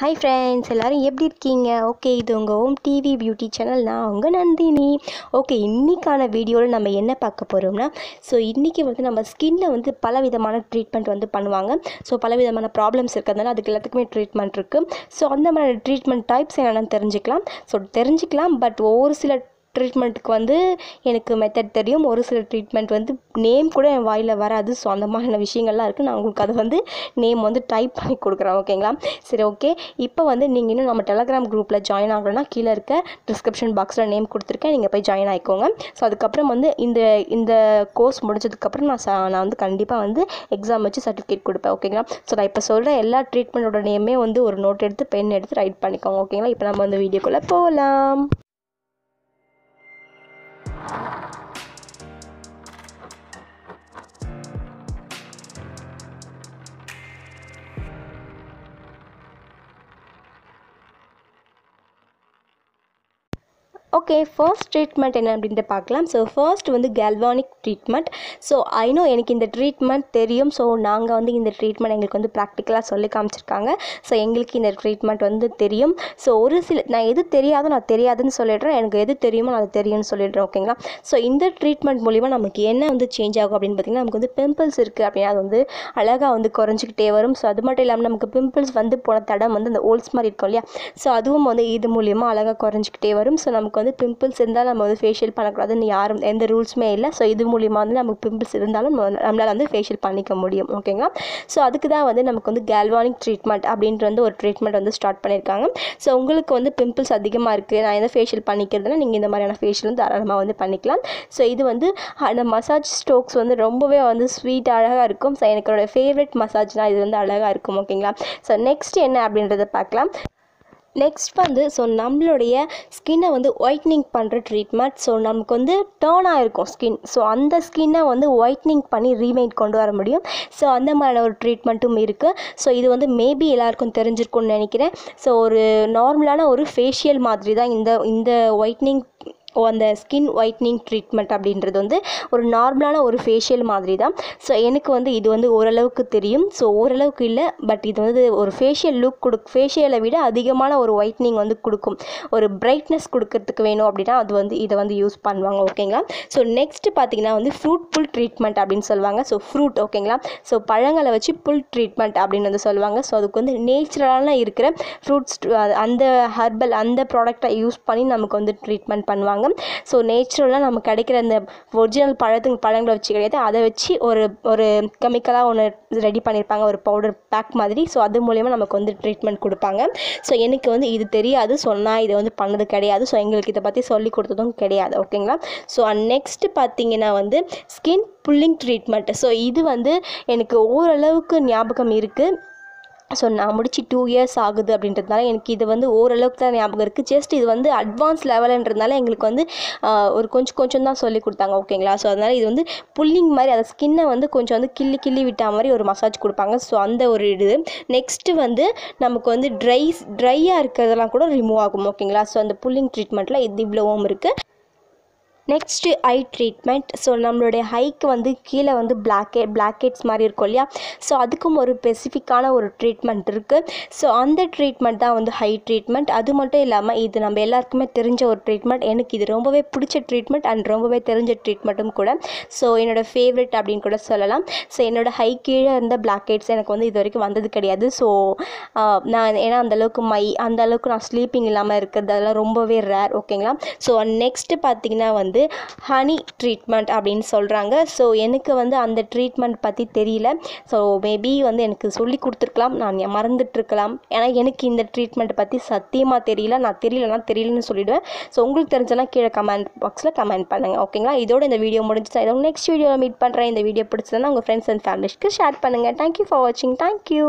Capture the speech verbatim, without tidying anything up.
Hi friends, எல்லாரும் எப்படி இருக்கீங்க? ஓகே, இது உங்கள் ஓம் டிவி பியூட்டி சேனல். நான் உங்கள் நந்தினி. ஓகே, இன்றைக்கான வீடியோவில் நம்ம என்ன பார்க்க போகிறோம்னா, ஸோ இன்றைக்கி வந்து நம்ம ஸ்கின்னில் வந்து பல விதமான ட்ரீட்மெண்ட் வந்து பண்ணுவாங்க. ஸோ பல விதமான ப்ராப்ளம்ஸ் இருக்கிறதுனால அதுக்கு எல்லாத்துக்குமே ட்ரீட்மெண்ட் இருக்குது. ஸோ அந்த மாதிரி ட்ரீட்மெண்ட் டைப்ஸ் என்னென்னு தெரிஞ்சுக்கலாம். ஸோ தெரிஞ்சுக்கலாம் பட் ஒவ்வொரு சில ட்ரீட்மெண்ட்டுக்கு வந்து எனக்கு மெத்தட் தெரியும், ஒரு சில ட்ரீட்மெண்ட் வந்து நேம் கூட என் வாயில் வராது. ஸோ அந்த மாதிரியான விஷயங்கள்லாம் இருக்குது. நான் உங்களுக்கு அதை வந்து நேம் வந்து டைப் பண்ணி கொடுக்குறேன். ஓகேங்களா? சரி, ஓகே. இப்போ வந்து நீங்கள் இன்னும் நம்ம டெலகிராம் குரூப்பில் ஜாயின் ஆகணும்னா கீழே இருக்க டிஸ்கிரிப்ஷன் பாக்ஸில் நேம் கொடுத்துருக்கேன், நீங்கள் போய் ஜாயின் ஆகிக்கோங்க. ஸோ அதுக்கப்புறம் வந்து இந்த இந்த கோர்ஸ் முடிஞ்சதுக்கப்புறம் நான் நான் வந்து கண்டிப்பாக வந்து எக்ஸாம் வச்சு சர்டிஃபிகேட் கொடுப்பேன். ஓகேங்களா? ஸோ நான் இப்போ சொல்கிற எல்லா ட்ரீட்மெண்ட்டோட நேமே வந்து ஒரு நோட் எடுத்து பென் எடுத்து ரைட் பண்ணிக்கோங்க. ஓகேங்களா? இப்போ நம்ம வந்து வீடியோக்குள்ளே போகலாம். ஓகே, ஃபர்ஸ்ட் ட்ரீட்மெண்ட் என்ன அப்படின்ட்டு பார்க்கலாம். ஸோ ஃபர்ஸ்ட் வந்து கேல்வானிக் ட்ரீட்மெண்ட். ஸோ ஐநோ எனக்கு இந்த ட்ரீட்மெண்ட் தெரியும். ஸோ நாங்கள் வந்து இந்த ட்ரீட்மெண்ட் எங்களுக்கு வந்து ப்ராக்டிக்கலாக சொல்லி காமிச்சிருக்காங்க. ஸோ எங்களுக்கு இந்த ட்ரீட்மெண்ட் வந்து தெரியும். ஸோ ஒரு சில நான் எது தெரியாதோ நான் தெரியாதுன்னு சொல்லிடுறேன், எனக்கு எது தெரியுமோ நான் அது தெரியும்னு சொல்லிடுறேன். ஓகேங்களா? ஸோ இந்த ட்ரீட்மெண்ட் மூலிமா நமக்கு என்ன வந்து சேஞ்ச் ஆகும் அப்படின்னு பார்த்திங்கன்னா, நமக்கு வந்து பிம்பிள்ஸ் இருக்குது அப்படின்னா அது வந்து அழகாக வந்து குறைஞ்சிக்கிட்டே வரும். ஸோ அது மட்டும் இல்லாமல் நமக்கு பிம்பிள்ஸ் வந்து போன தடம் வந்து அந்த ஹோல்ஸ் மாதிரி இருக்கும் இல்லையா, ஸோ அதுவும் வந்து இது மூலிமா அழகாக குறைஞ்சிக்கிட்டே வரும். ஸோ நமக்கு வந்து பிம்பிள்ஸ் இருந்தால் நம்ம வந்து ஃபேஷியல் பண்ணக்கூடாதுன்னு யாரும் எந்த ரூல்ஸுமே இல்லை. ஸோ இது மூலிமா வந்து நமக்கு பிம்பிள்ஸ் இருந்தாலும் நம்மளால் வந்து ஃபேஷியல் பண்ணிக்க முடியும். ஓகேங்களா? ஸோ அதுக்கு தான் வந்து நமக்கு வந்து கேல்வானிக் ட்ரீட்மெண்ட் அப்படின்ற வந்து ஒரு ட்ரீட்மெண்ட் வந்து ஸ்டார்ட் பண்ணியிருக்காங்க. ஸோ உங்களுக்கு வந்து பிம்பிள்ஸ் அதிகமாக இருக்குது, நான் எதாவது ஃபேஷியல் பண்ணிக்கிறதுனா நீங்கள் இந்த மாதிரியான ஃபேஷியல் வந்து தாராளமாக வந்து பண்ணிக்கலாம். ஸோ இது வந்து அந்த மசாஜ் ஸ்ட்ரோக்ஸ் வந்து ரொம்பவே வந்து ஸ்வீட் அழகாக இருக்கும். ஸோ எனக்கு என்னோடய ஃபேவரட் மசாஜ்னால் இது வந்து அழகாக இருக்கும். ஓகேங்களா? ஸோ நெக்ஸ்ட் என்ன அப்படின்றத பார்க்கலாம். நெக்ஸ்ட் வந்து ஸோ நம்மளுடைய ஸ்கின்னை வந்து ஒயிட்னிங் பண்ணுற ட்ரீட்மெண்ட். ஸோ நமக்கு வந்து டேர்னாக இருக்கும் ஸ்கின், ஸோ அந்த ஸ்கின்னை வந்து ஒயிட்னிங் பண்ணி ரீமெயின் கொண்டு வர முடியும். ஸோ அந்த மாதிரியான ஒரு ட்ரீட்மெண்ட்டும் இருக்குது. ஸோ இது வந்து மேபி எல்லாருக்கும் தெரிஞ்சிருக்கும்னு நினைக்கிறேன். ஸோ ஒரு நார்மலான ஒரு ஃபேஷியல் மாதிரி தான் இந்த இந்த ஒயிட்னிங் அந்த ஸ்கின் ஒயிட்னிங் ட்ரீட்மெண்ட் அப்படின்றது வந்து ஒரு நார்மலான ஒரு ஃபேஷியல் மாதிரி தான். ஸோ எனக்கு வந்து இது வந்து ஓரளவுக்கு தெரியும். ஸோ ஓரளவுக்கு இல்லை, பட் இது வந்து ஒரு ஃபேஷியல் லுக் கொடுக்கும். ஃபேஷியலை விட அதிகமான ஒரு ஒயிட்னிங் வந்து கொடுக்கும், ஒரு பிரைட்னஸ் கொடுக்கறதுக்கு வேணும் அப்படின்னா அது வந்து இதை வந்து யூஸ் பண்ணுவாங்க. ஓகேங்களா? ஸோ நெக்ஸ்ட்டு பார்த்தீங்கன்னா வந்து ஃப்ரூட் புல் ட்ரீட்மெண்ட் அப்படின்னு சொல்லுவாங்க. ஸோ ஃப்ரூட், ஓகேங்களா? ஸோ பழங்களை வச்சு புல் ட்ரீட்மெண்ட் அப்படின்னு வந்து சொல்லுவாங்க. ஸோ அதுக்கு வந்து நேச்சுரலான இருக்கிற ஃப்ரூட்ஸ் அந்த ஹெர்பல் அந்த ப்ராடக்டை யூஸ் பண்ணி நமக்கு வந்து ட்ரீட்மெண்ட் பண்ணுவாங்க. ஸோ நேச்சுரலாக நமக்கு கிடைக்கிற அந்த ஒரிஜினல் பழத்துக்கு பழங்களை வச்சு கிடையாது, அதை வச்சு ஒரு ஒரு கெமிக்கலாக ஒன்று ரெடி பண்ணியிருப்பாங்க, ஒரு பவுடர் பேக் மாதிரி. ஸோ அது மூலயமா நமக்கு வந்து ட்ரீட்மெண்ட் கொடுப்பாங்க. ஸோ எனக்கு வந்து இது தெரியாது, சொன்னால் இதை வந்து பண்ணது கிடையாது. ஸோ எங்களுக்கு இதை பற்றி சொல்லி கொடுத்ததும் கிடையாது. ஓகேங்களா? ஸோ நெக்ஸ்ட்டு பார்த்தீங்கன்னா வந்து ஸ்கின் புல்லிங் ட்ரீட்மெண்ட். ஸோ இது வந்து எனக்கு ஓரளவுக்கு ஞாபகம் இருக்குது. ஸோ நான் முடிச்சு டூ இயர்ஸ் ஆகுது அப்படின்றதுனால எனக்கு இது வந்து ஓரளவுக்கு தான் ஞாபகம் இருக்குது. ஜஸ்ட் இது வந்து அட்வான்ஸ் லெவலுன்றதுனால எங்களுக்கு வந்து ஒரு கொஞ்சம் கொஞ்சம் தான் சொல்லிக் கொடுத்தாங்க. ஓகேங்களா? ஸோ அதனால் இது வந்து புல்லிங் மாதிரி, அதை ஸ்கின்னை வந்து கொஞ்சம் வந்து கிள்ளி கிள்ளி விட்டா மாதிரி ஒரு மசாஜ் கொடுப்பாங்க. ஸோ அந்த ஒரு இது. நெக்ஸ்ட்டு வந்து நமக்கு வந்து ட்ரை ட்ரையாக இருக்கிறதெல்லாம் கூட ரிமூவ் ஆகும். ஓகேங்களா? ஸோ அந்த புல்லிங் ட்ரீட்மெண்ட்டில் இது இவ்வளவும் இருக்குது. நெக்ஸ்ட்டு ஐ ட்ரீட்மெண்ட். ஸோ நம்மளுடைய ஐக்கு வந்து கீழே வந்து பிளாக்கே பிளாக்கெட்ஸ் மாதிரி இருக்கும் இல்லையா, ஸோ அதுக்கும் ஒரு ஸ்பெசிஃபிக்கான ஒரு ட்ரீட்மெண்ட் இருக்குது. ஸோ அந்த ட்ரீட்மெண்ட் தான் வந்து ஐ ட்ரீட்மெண்ட். அது மட்டும் இல்லாமல் இது நம்ம எல்லாருக்குமே தெரிஞ்ச ஒரு ட்ரீட்மெண்ட். எனக்கு இது ரொம்பவே பிடிச்ச ட்ரீட்மெண்ட் அண்ட் ரொம்பவே தெரிஞ்ச ட்ரீட்மெண்ட்டும் கூட. ஸோ என்னோடய ஃபேவரட் அப்படின்னு கூட சொல்லலாம். ஸோ என்னோடய ஹை கீழே இருந்த பிளாக்கெட்ஸ் எனக்கு வந்து இது வரைக்கும் வந்தது கிடையாது. ஸோ நான் ஏன்னா அந்தளவுக்கு மை அந்த அளவுக்கு நான் ஸ்லீப்பிங் இல்லாமல் இருக்கிறது அதெல்லாம் ரொம்பவே ரேர். ஓகேங்களா? ஸோ நெக்ஸ்ட்டு பார்த்திங்கன்னா வந்து ஹனி ட்ரீட்மெண்ட் அப்படின்னு சொல்கிறாங்க. ஸோ எனக்கு வந்து அந்த ட்ரீட்மெண்ட் பற்றி தெரியல. ஸோ மேபி வந்து எனக்கு சொல்லி கொடுத்துருக்கலாம், நான் மறந்துட்டுருக்கலாம். ஏன்னா எனக்கு இந்த ட்ரீட்மெண்ட் பற்றி சத்தியமாக தெரியல. நான் தெரியலன்னா தெரியலன்னு சொல்லிவிடுவேன். ஸோ உங்களுக்கு தெரிஞ்சனா கீழே கமெண்ட் பாக்ஸில் கமெண்ட் பண்ணுங்கள். ஓகேங்களா? இதோட இந்த வீடியோ முடிஞ்சுதான். இதோட நெக்ஸ்ட் வீடியோவில் மீட் பண்ணுறேன். இந்த வீடியோ பிடிச்சதுன்னா உங்கள் ஃப்ரெண்ட்ஸ் அண்ட் ஃபேமிலிஸ்க்கு ஷேர் பண்ணுங்கள். தேங்க்யூ ஃபார் வாட்சிங். தேங்க்யூ.